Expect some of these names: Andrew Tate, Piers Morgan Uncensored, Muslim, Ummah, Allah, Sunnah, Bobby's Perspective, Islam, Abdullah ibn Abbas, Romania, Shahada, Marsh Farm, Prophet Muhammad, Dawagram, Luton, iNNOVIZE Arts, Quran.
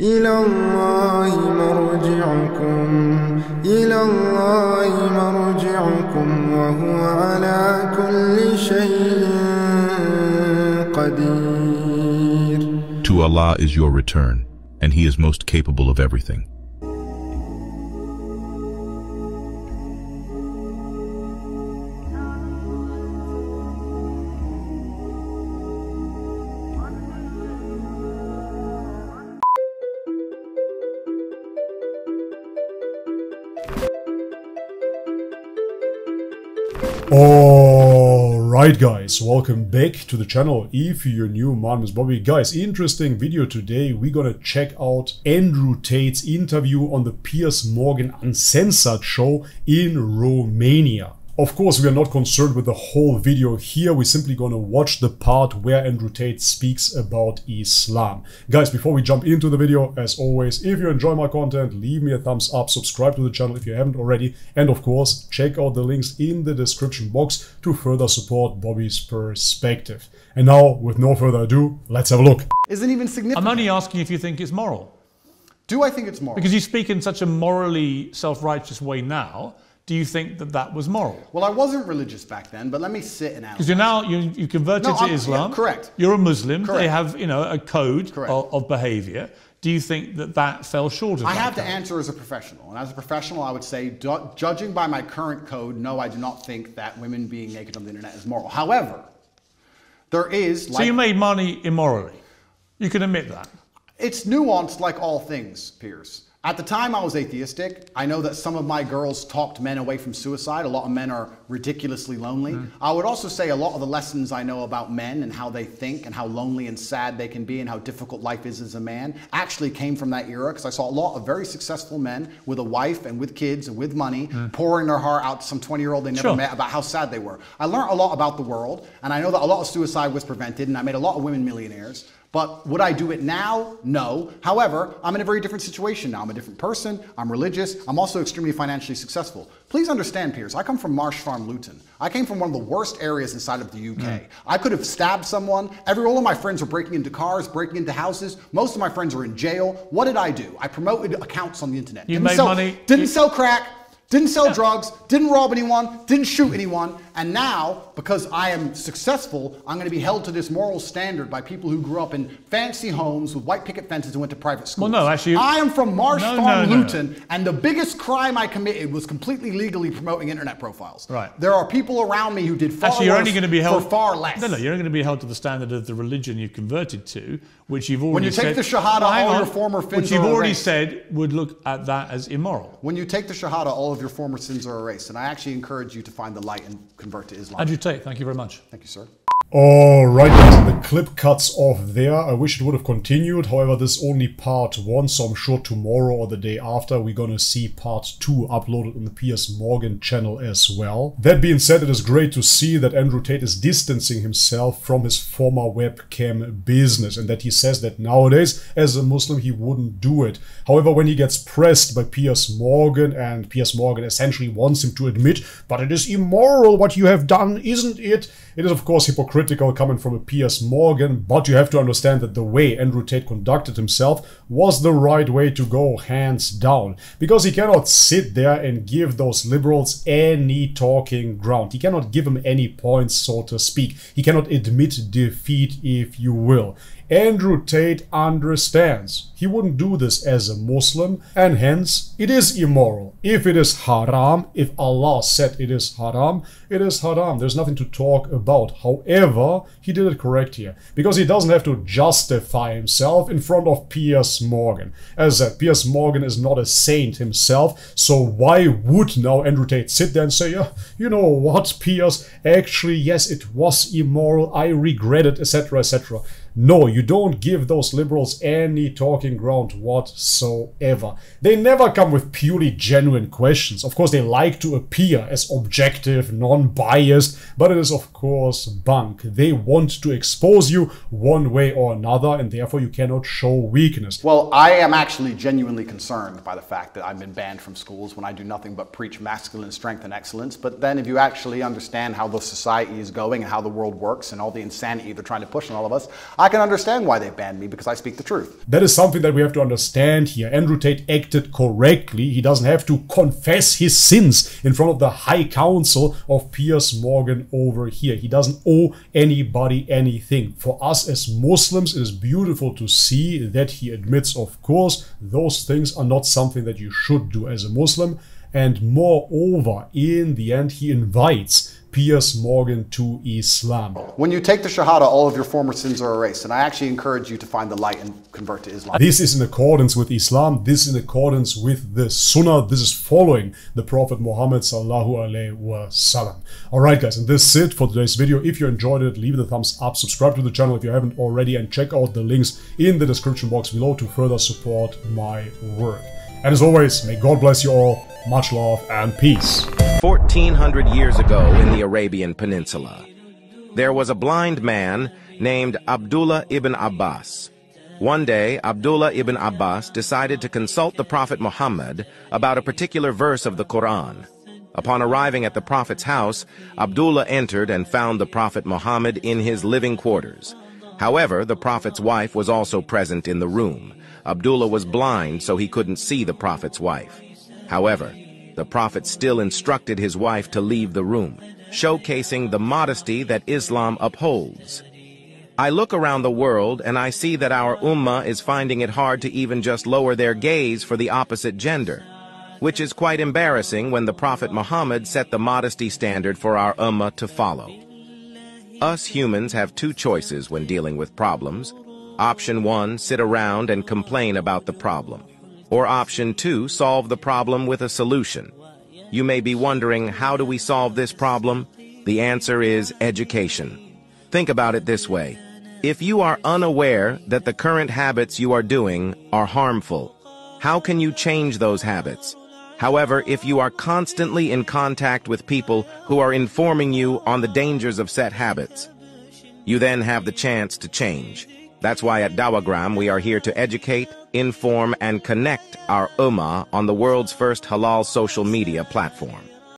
إلى الله مرجعكم وهو على كل شيء قدير. To Allah is your return, and He is most capable of everything. Alright guys, welcome back to the channel. If you're new, my name is Bobby. Guys, interesting video today. We're gonna check out Andrew Tate's interview on the Piers Morgan Uncensored show in Romania. Of course, we are not concerned with the whole video here. We're simply going to watch the part where Andrew Tate speaks about Islam. Guys, before we jump into the video, as always, if you enjoy my content, leave me a thumbs up, subscribe to the channel if you haven't already, and of course, check out the links in the description box to further support Bobby's Perspective. And now, with no further ado, let's have a look. Isn't even significant. I'm only asking if you think it's moral. Do I think it's moral? Because you speak in such a morally self-righteous way now. Do you think that that was moral? Well, I wasn't religious back then, but let me sit and analyze. Because you're now, you converted to Islam. Yeah, correct. You're a Muslim. Correct. They have, you know, a code of behavior. Do you think that that fell short of that? I have to answer as a professional. And as a professional, I would say, judging by my current code, no, I do not think that women being naked on the internet is moral. However, there is... So you made money immorally. You can admit that. It's nuanced like all things, Piers. At the time, I was atheistic. I know that some of my girls talked men away from suicide. A lot of men are ridiculously lonely. I would also say a lot of the lessons I know about men and how they think and how lonely and sad they can be and how difficult life is as a man actually came from that era, because I saw a lot of very successful men with a wife and with kids and with money pouring their heart out to some 20-year-old they never met about how sad they were. I learned a lot about the world, and I know that a lot of suicide was prevented, and I made a lot of women millionaires. But would I do it now? No. However, I'm in a very different situation now. I'm a different person. I'm religious. I'm also extremely financially successful. Please understand, Piers, I come from Marsh Farm, Luton. I came from one of the worst areas inside of the UK. I could have stabbed someone. All of my friends were breaking into cars, breaking into houses. Most of my friends are in jail. What did I do? I promoted accounts on the internet. You made money. Didn't sell crack. Didn't sell drugs, didn't rob anyone, didn't shoot anyone, and now, because I am successful, I'm going to be held to this moral standard by people who grew up in fancy homes with white picket fences and went to private schools. Well, no, actually... I am from Marsh Farm, Luton, and the biggest crime I committed was completely legally promoting internet profiles. Right. There are people around me who did far worse for far less. No, no, you're only going to be held to the standard of the religion you've converted to, which you've already said... When you take the Shahada, all your former sins are erased. Which you've already said would look at that as immoral. When you take the Shahada, all of your former sins are erased, and I actually encourage you to find the light and convert to Islam. Andrew Tate, thank you very much. Thank you, sir. Alright guys, the clip cuts off there. I wish it would have continued, however this is only part one, so I'm sure tomorrow or the day after we're gonna see part two uploaded on the Piers Morgan channel as well. That being said, it is great to see that Andrew Tate is distancing himself from his former webcam business and that he says that nowadays as a Muslim he wouldn't do it. However, when he gets pressed by Piers Morgan and Piers Morgan essentially wants him to admit, but it is immoral what you have done, isn't it? It is of course hypocritical. Critical coming from a Piers Morgan, but you have to understand that the way Andrew Tate conducted himself was the right way to go, hands down, because he cannot sit there and give those liberals any talking ground. He cannot give them any points, so to speak. He cannot admit defeat, if you will. Andrew Tate understands he wouldn't do this as a Muslim, and hence it is immoral. If it is haram, if Allah said it is haram, it is haram. There's nothing to talk about. However, he did it correct here, because he doesn't have to justify himself in front of Piers Morgan. As I said, Piers Morgan is not a saint himself, so why would now Andrew Tate sit there and say, yeah, you know what, Piers, actually, yes, it was immoral, I regret it, etc., etc. No, you don't give those liberals any talking ground whatsoever. They never come with purely genuine questions. Of course, they like to appear as objective, non-biased, but it is, of course, bunk. They want want to expose you one way or another, and therefore you cannot show weakness. Well, I am actually genuinely concerned by the fact that I've been banned from schools when I do nothing but preach masculine strength and excellence. But then if you actually understand how the society is going and how the world works and all the insanity they're trying to push on all of us, I can understand why they banned me, because I speak the truth. That is something that we have to understand here. Andrew Tate acted correctly. He doesn't have to confess his sins in front of the High Council of Piers Morgan over here. He doesn't owe anybody anything. For us as Muslims, it is beautiful to see that he admits, of course, those things are not something that you should do as a Muslim. And moreover, in the end, he invites Piers Morgan to Islam. When you take the Shahada, all of your former sins are erased, and I actually encourage you to find the light and convert to Islam. This is in accordance with Islam. This is in accordance with the Sunnah. This is following the Prophet Muhammad sallallahu alaihi wasallam. All right, guys, and this is it for today's video. If you enjoyed it, leave it a thumbs up, subscribe to the channel if you haven't already, and check out the links in the description box below to further support my work. And as always, may God bless you all. Much love and peace. 1400 years ago in the Arabian Peninsula, there was a blind man named Abdullah ibn Abbas. One day, Abdullah ibn Abbas decided to consult the Prophet Muhammad about a particular verse of the Quran. Upon arriving at the Prophet's house, Abdullah entered and found the Prophet Muhammad in his living quarters. However, the Prophet's wife was also present in the room. Abdullah was blind, so he couldn't see the Prophet's wife. However, the Prophet still instructed his wife to leave the room, showcasing the modesty that Islam upholds. I look around the world and I see that our Ummah is finding it hard to even just lower their gaze for the opposite gender, which is quite embarrassing when the Prophet Muhammad set the modesty standard for our Ummah to follow. Us humans have two choices when dealing with problems. Option 1, sit around and complain about the problem. Or option 2, solve the problem with a solution. You may be wondering, how do we solve this problem? The answer is education. Think about it this way. If you are unaware that the current habits you are doing are harmful, how can you change those habits? However, if you are constantly in contact with people who are informing you on the dangers of set habits, you then have the chance to change. That's why at Dawagram we are here to educate, inform, and connect our Ummah on the world's first halal social media platform.